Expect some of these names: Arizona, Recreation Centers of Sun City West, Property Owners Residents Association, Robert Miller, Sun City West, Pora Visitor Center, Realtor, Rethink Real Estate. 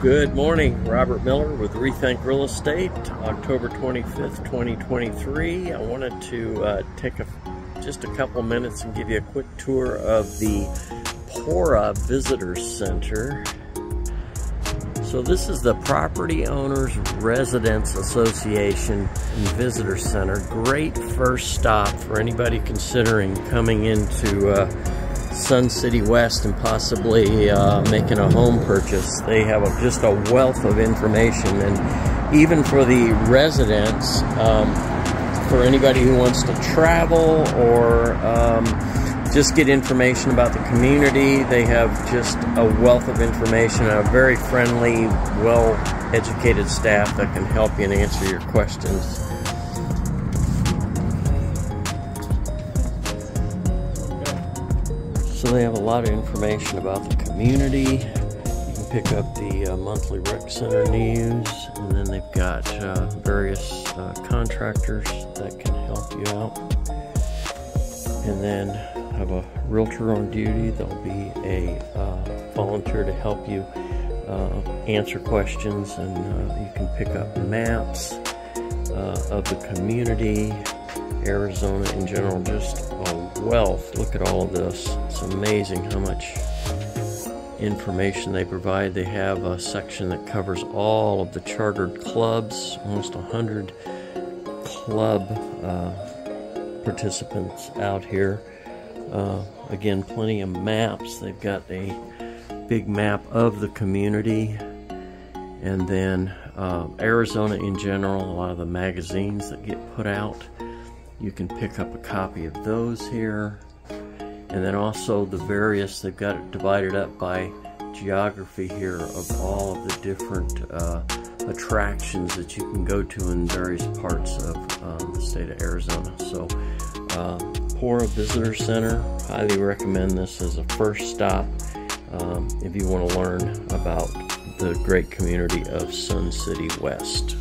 Good morning, Robert Miller with Rethink Real Estate, October 25th, 2023. I wanted to take just a couple minutes and give you a quick tour of the Pora Visitor Center. So this is the Property Owners Residents Association and Visitor Center. Great first stop for anybody considering coming into Sun City West and possibly making a home purchase. They have just a wealth of information, and even for the residents, for anybody who wants to travel or just get information about the community, they have just a wealth of information and a very friendly, well-educated staff that can help you and answer your questions. So they have a lot of information about the community. You can pick up the monthly rec center news, and then they've got various contractors that can help you out. And then have a realtor on duty. There'll be a volunteer to help you answer questions, and you can pick up maps of the community, Arizona in general, just a wealth. Look at all of this. It's amazing how much information they provide. They have a section that covers all of the chartered clubs, almost 100 club participants out here. Again, plenty of maps. They've got a big map of the community, and then Arizona in general, a lot of the magazines that get put out. You can pick up a copy of those here. And then also the various, they've got it divided up by geography here of all of the different attractions that you can go to in various parts of the state of Arizona. So Pora Visitor Center, highly recommend this as a first stop if you want to learn about the great community of Sun City West.